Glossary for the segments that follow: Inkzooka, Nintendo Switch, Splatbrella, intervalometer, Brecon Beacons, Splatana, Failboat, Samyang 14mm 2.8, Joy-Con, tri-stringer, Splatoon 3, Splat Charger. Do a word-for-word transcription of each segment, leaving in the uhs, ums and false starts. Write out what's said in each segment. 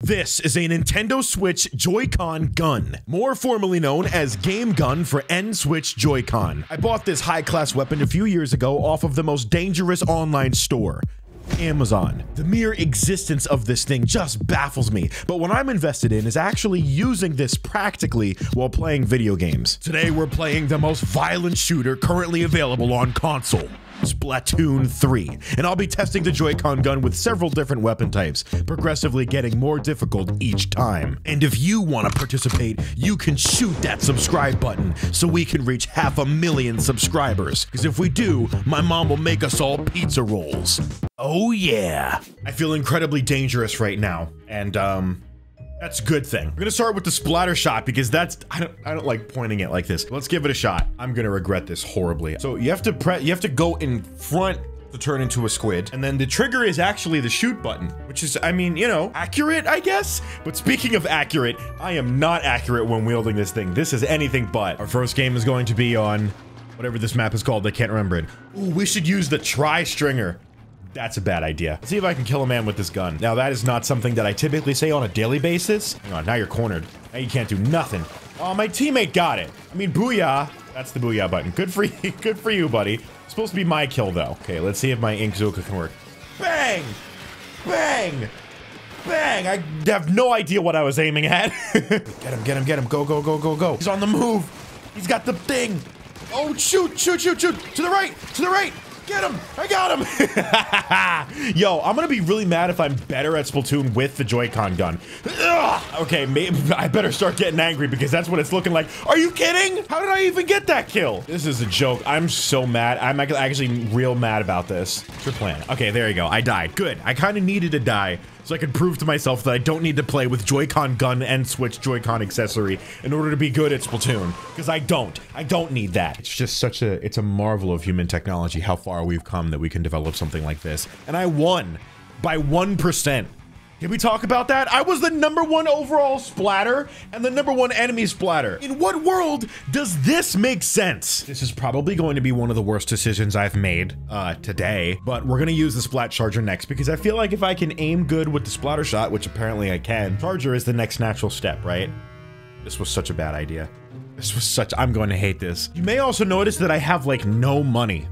This is a Nintendo Switch Joy-Con gun, more formally known as Game Gun for N-Switch Joy-Con. I bought this high-class weapon a few years ago off of the most dangerous online store, Amazon. The mere existence of this thing just baffles me, but what I'm invested in is actually using this practically while playing video games. Today we're playing the most violent shooter currently available on console, Splatoon three, and I'll be testing the Joy-Con gun with several different weapon types, progressively getting more difficult each time. And if you want to participate, you can shoot that subscribe button so we can reach half a million subscribers, because if we do, my mom will make us all pizza rolls. Oh yeah. I feel incredibly dangerous right now, and um, that's a good thing. We're gonna start with the splatter shot because that's, I don't, I don't like pointing it like this. Let's give it a shot. I'm gonna regret this horribly. So you have to press, you have to go in front to turn into a squid, and then the trigger is actually the shoot button, which is, I mean, you know, accurate, I guess? But speaking of accurate, I am not accurate when wielding this thing. This is anything but. Our first game is going to be on whatever this map is called. I can't remember it. Ooh, we should use the tri-stringer. That's a bad idea. Let's see if I can kill a man with this gun. Now that is not something that I typically say on a daily basis. Hang on, now you're cornered. Now you can't do nothing. Oh, my teammate got it. I mean, booyah. That's the booyah button. Good for you, good for you, buddy. It's supposed to be my kill though. Okay, let's see if my Inkzooka can work. Bang! Bang! Bang! I have no idea what I was aiming at. Get him, get him, get him. Go, go, go, go, go. He's on the move. He's got the thing. Oh, shoot, shoot, shoot, shoot. To the right, to the right. Get him! I got him! Yo, I'm gonna be really mad if I'm better at Splatoon with the Joy-Con gun. Ugh! Okay, maybe I better start getting angry because that's what it's looking like. Are you kidding? How did I even get that kill? This is a joke. I'm so mad. I'm actually real mad about this. What's your plan? Okay, there you go. I died. Good. I kind of needed to die so I could prove to myself that I don't need to play with Joy-Con gun and Switch Joy-Con accessory in order to be good at Splatoon. Because I don't. I don't need that. It's just such a, it's a marvel of human technology how far we've come that we can develop something like this. And I won by one percent. Did we talk about that? I was the number one overall splatter and the number one enemy splatter. In what world does this make sense? This is probably going to be one of the worst decisions I've made uh, today, but we're gonna use the Splat Charger next because I feel like if I can aim good with the splatter shot, which apparently I can, Charger is the next natural step, right? This was such a bad idea. This was such, I'm going to hate this. You may also notice that I have like no money.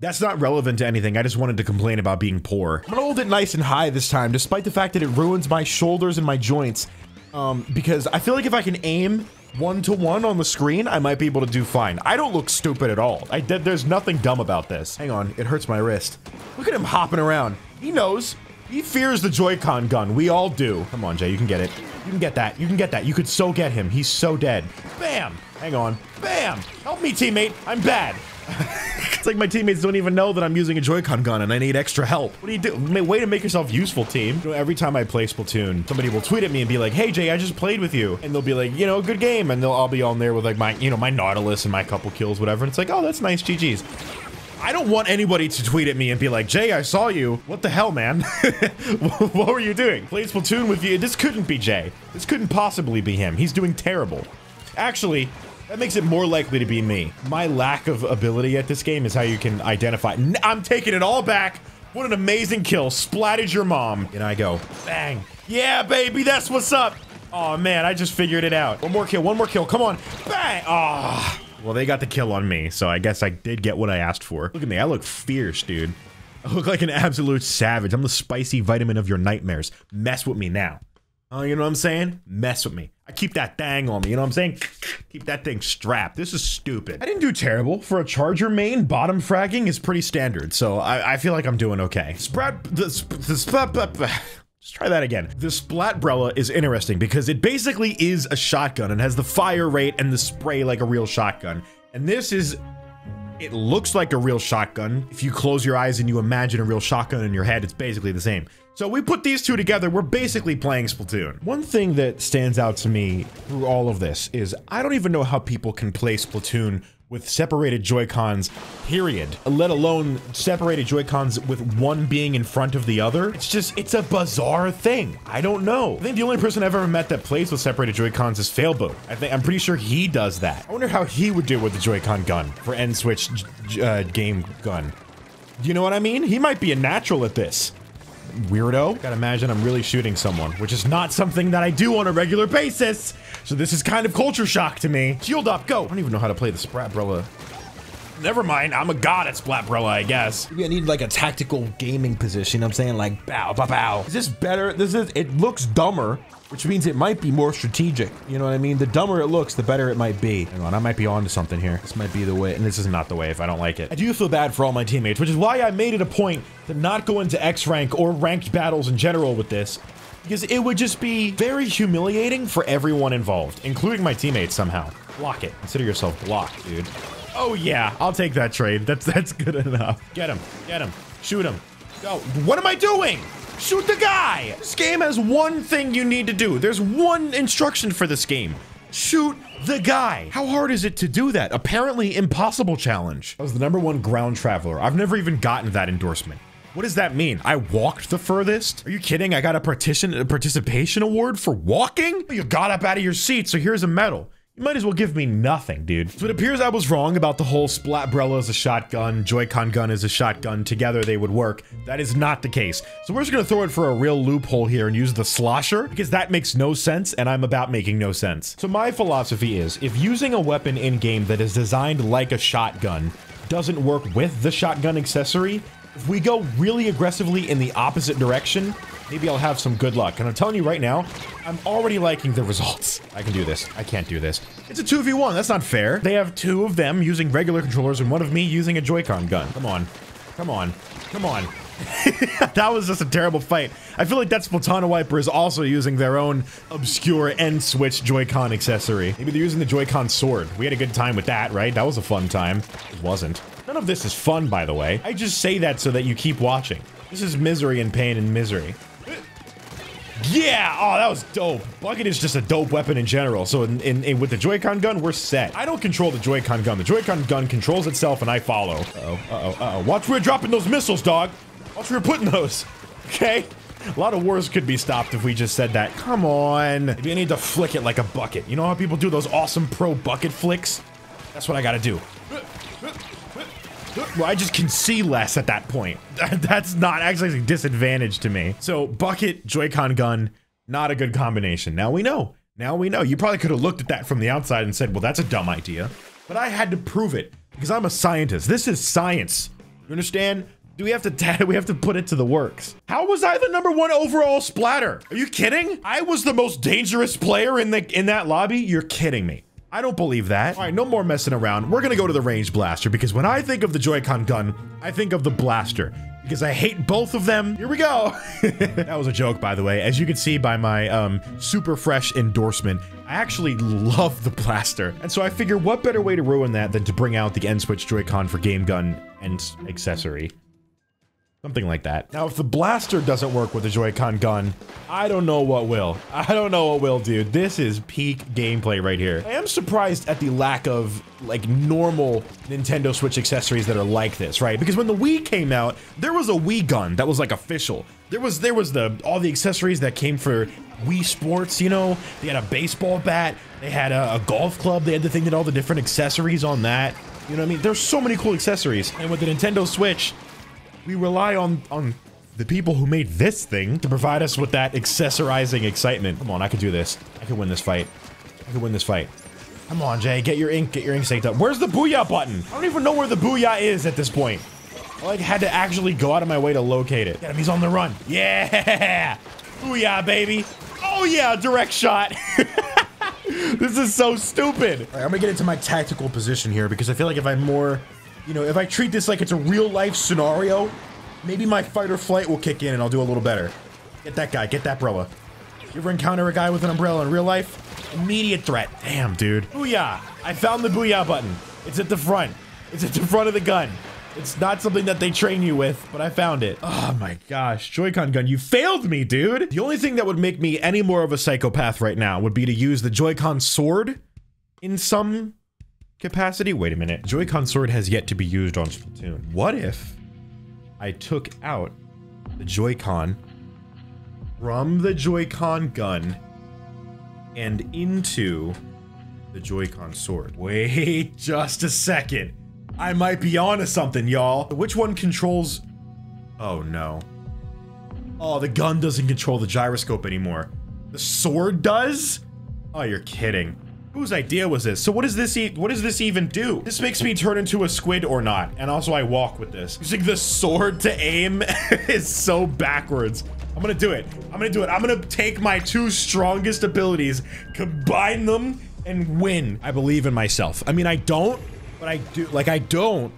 That's not relevant to anything. I just wanted to complain about being poor. I'm gonna hold it nice and high this time, despite the fact that it ruins my shoulders and my joints. Um, because I feel like if I can aim one-to-one on the screen, I might be able to do fine. I don't look stupid at all. I did, there's nothing dumb about this. Hang on, it hurts my wrist. Look at him hopping around. He knows. He fears the Joy-Con gun. We all do. Come on, Jay, you can get it. You can get that. You can get that. You could so get him. He's so dead. Bam! Hang on. Bam! Help me, teammate. I'm bad. It's like my teammates don't even know that I'm using a Joy-Con gun and I need extra help. What do you do? Way to make yourself useful, team. You know, every time I play Splatoon, somebody will tweet at me and be like, hey, Jay, I just played with you. And they'll be like, you know, good game. And they'll all be on there with like my, you know, my Nautilus and my couple kills, whatever. And it's like, oh, that's nice. G Gs. I don't want anybody to tweet at me and be like, Jay, I saw you. What the hell, man? What were you doing? Played Splatoon with you. This couldn't be Jay. This couldn't possibly be him. He's doing terrible. Actually, that makes it more likely to be me. My lack of ability at this game is how you can identify. I'm taking it all back. What an amazing kill. Splatted your mom. And I go, bang. Yeah, baby, that's what's up. Oh man, I just figured it out. One more kill, one more kill, come on. Bang, ah. Oh. Well, they got the kill on me, so I guess I did get what I asked for. Look at me, I look fierce, dude. I look like an absolute savage. I'm the spicy vitamin of your nightmares. Mess with me now. Oh, uh, you know what I'm saying? Mess with me. I keep that thing on me, you know what I'm saying? Keep that thing strapped. This is stupid. I didn't do terrible. For a Charger main, bottom fragging is pretty standard, so I, I feel like I'm doing okay. Sprat, the, the splat, let's try that again. The Splatbrella is interesting because it basically is a shotgun and has the fire rate and the spray like a real shotgun. And this is, it looks like a real shotgun. If you close your eyes and you imagine a real shotgun in your head, it's basically the same. So we put these two together, we're basically playing Splatoon. One thing that stands out to me through all of this is I don't even know how people can play Splatoon with separated Joy-Cons, period. Let alone separated Joy-Cons with one being in front of the other. It's just, it's a bizarre thing. I don't know. I think the only person I've ever met that plays with separated Joy-Cons is Failboat. I think, I'm pretty sure he does that. I wonder how he would do with the Joy-Con gun for N-Switch uh, game gun. You know what I mean? He might be a natural at this. weirdo. I gotta imagine I'm really shooting someone, which is not something that I do on a regular basis. So this is kind of culture shock to me. Shield up, go. I don't even know how to play the Splatbrella. Never mind, I'm a god at Splatbrella, I guess. Maybe I need like a tactical gaming position, I'm saying like bow, bow, bow. Is this better? This is, it looks dumber, which means it might be more strategic. You know what I mean? The dumber it looks, the better it might be. Hang on, I might be onto something here. This might be the way, and this is not the way if I don't like it. I do feel bad for all my teammates, which is why I made it a point to not go into X rank or ranked battles in general with this, because it would just be very humiliating for everyone involved, including my teammates somehow. Block it. Consider yourself blocked, dude. Oh yeah, I'll take that trade. That's that's good enough. Get him, get him, shoot him. Go. What am I doing? Shoot the guy. This game has one thing you need to do. There's one instruction for this game. Shoot the guy. How hard is it to do that? Apparently impossible challenge. I was the number one ground traveler. I've never even gotten that endorsement. What does that mean? I walked the furthest? Are you kidding? I got a partition, a participation award for walking? You got up out of your seat, so here's a medal. You might as well give me nothing, dude. So it appears I was wrong about the whole Splatbrella is a shotgun, Joy-Con gun is a shotgun, together they would work. That is not the case. So we're just gonna throw it for a real loophole here and use the slosher, because that makes no sense, and I'm about making no sense. So my philosophy is, if using a weapon in-game that is designed like a shotgun doesn't work with the shotgun accessory, if we go really aggressively in the opposite direction, maybe I'll have some good luck. And I'm telling you right now, I'm already liking the results. I can do this. I can't do this. It's a two v one. That's not fair. They have two of them using regular controllers and one of me using a Joy-Con gun. Come on. Come on. Come on. That was just a terrible fight. I feel like that Splatana wiper is also using their own obscure end switch Joy-Con accessory. Maybe they're using the Joy-Con sword. We had a good time with that, right? That was a fun time. It wasn't. None of this is fun, by the way. I just say that so that you keep watching. This is misery and pain and misery. Yeah! Oh, that was dope. Bucket is just a dope weapon in general. So in, in, in, with the Joy-Con gun, we're set. I don't control the Joy-Con gun. The Joy-Con gun controls itself and I follow. Uh-oh, uh-oh, uh-oh. Watch where you're dropping those missiles, dog. Watch where you're putting those. Okay? A lot of wars could be stopped if we just said that. Come on. Maybe I need to flick it like a bucket. You know how people do those awesome pro bucket flicks? That's what I gotta do. Well, I just can see less at that point. That's not actually a disadvantage to me. So bucket, Joy-Con gun, not a good combination. Now we know. Now we know. You probably could have looked at that from the outside and said, well, that's a dumb idea. But I had to prove it because I'm a scientist. This is science. You understand? Do we have to we have to put it to the works? How was I the number one overall splatter? Are you kidding? I was the most dangerous player in the in that lobby? You're kidding me. I don't believe that. All right, no more messing around. We're gonna go to the range blaster because when I think of the Joy-Con gun, I think of the blaster because I hate both of them. Here we go. That was a joke, by the way. As you can see by my um, super fresh endorsement, I actually love the blaster. And so I figure what better way to ruin that than to bring out the end switch Joy-Con for game gun and accessory. Something like that. Now, if the blaster doesn't work with the Joy-Con gun, I don't know what will. I don't know what will, dude. This is peak gameplay right here. I am surprised at the lack of, like, normal Nintendo Switch accessories that are like this, right? Because when the Wii came out, there was a Wii gun that was, like, official. There was, there was the, all the accessories that came for Wii Sports, you know? They had a baseball bat. They had a, a golf club. They had the thing that all the different accessories on that. You know what I mean? There's so many cool accessories. And with the Nintendo Switch, we rely on, on the people who made this thing to provide us with that accessorizing excitement. Come on, I could do this. I could win this fight. I could win this fight. Come on, Jay, get your ink, get your ink synced up. Where's the booyah button? I don't even know where the booyah is at this point. I like had to actually go out of my way to locate it. Get him, he's on the run. Yeah! Booyah, baby. Oh yeah, direct shot. This is so stupid. All right, I'm gonna get into my tactical position here because I feel like if I'm more, you know, if I treat this like it's a real-life scenario, maybe my fight or flight will kick in and I'll do a little better. Get that guy. Get that umbrella. You ever encounter a guy with an umbrella in real life? Immediate threat. Damn, dude. Booyah. I found the booyah button. It's at the front. It's at the front of the gun. It's not something that they train you with, but I found it. Oh my gosh, Joy-Con gun, you failed me, dude. The only thing that would make me any more of a psychopath right now would be to use the Joy-Con sword in some capacity? Wait a minute. Joy-Con sword has yet to be used on Splatoon. What if I took out the Joy-Con from the Joy-Con gun and into the Joy-Con sword? Wait just a second. I might be onto something, y'all. Which one controls? Oh no. Oh, the gun doesn't control the gyroscope anymore. The sword does? Oh, you're kidding. Whose idea was this? So what does this e what does this even do? This makes me turn into a squid or not. And also I walk with this. Using the sword to aim is so backwards. I'm gonna do it. I'm gonna do it. I'm gonna take my two strongest abilities, combine them, and win. I believe in myself. I mean, I don't, but I do. Like, I don't,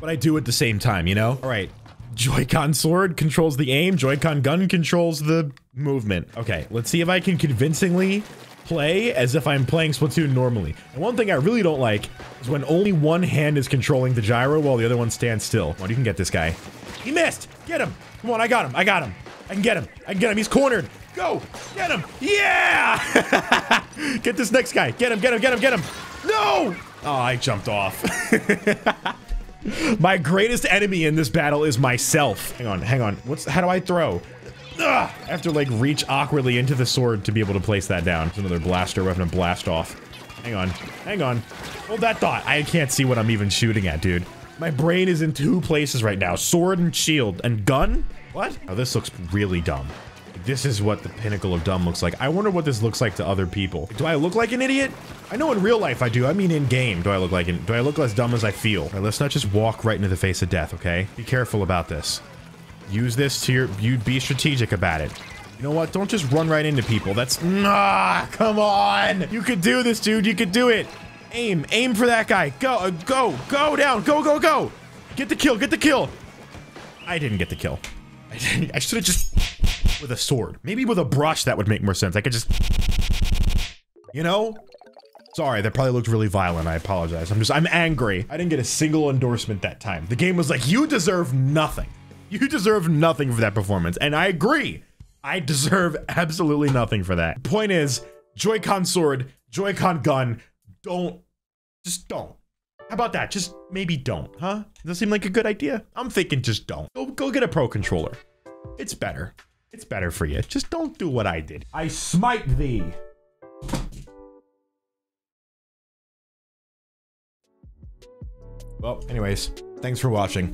but I do at the same time, you know? All right. Joy-Con sword controls the aim. Joy-Con gun controls the movement. Okay, let's see if I can convincingly play as if I'm playing Splatoon normally. And one thing I really don't like is when only one hand is controlling the gyro while the other one stands still. Come on, you can get this guy. He missed! Get him! Come on, I got him. I got him. I can get him. I can get him. He's cornered. Go! Get him! Yeah! Get this next guy. Get him, get him, get him, get him! No! Oh, I jumped off. My greatest enemy in this battle is myself. Hang on, hang on. What's, how do I throw? Ugh! I have to, like, reach awkwardly into the sword to be able to place that down. There's another blaster weapon to blast off. Hang on. Hang on. Hold that thought. I can't see what I'm even shooting at, dude. My brain is in two places right now. Sword and shield. And gun? What? Oh, this looks really dumb. This is what the pinnacle of dumb looks like. I wonder what this looks like to other people. Do I look like an idiot? I know in real life I do. I mean in game. Do I look like an- do I look as dumb as I feel? All right, let's not just walk right into the face of death, okay? Be careful about this. Use this to your- you be strategic about it. You know what? Don't just run right into people. That's- nah, come on! You could do this, dude. You could do it. Aim. Aim for that guy. Go. Uh, go. Go down. Go, go, go. Get the kill. Get the kill. I didn't get the kill. I didn't- I should've just- with a sword. Maybe with a brush that would make more sense. I could just... You know? Sorry, that probably looked really violent. I apologize. I'm just... I'm angry. I didn't get a single endorsement that time. The game was like, you deserve nothing. You deserve nothing for that performance. And I agree. I deserve absolutely nothing for that. Point is, Joy-Con sword, Joy-Con gun, don't... Just don't. How about that? Just maybe don't, huh? Does that seem like a good idea? I'm thinking just don't. Go, go get a pro controller. It's better. It's better for you. Just don't do what I did. I smite thee. Well, anyways, thanks for watching.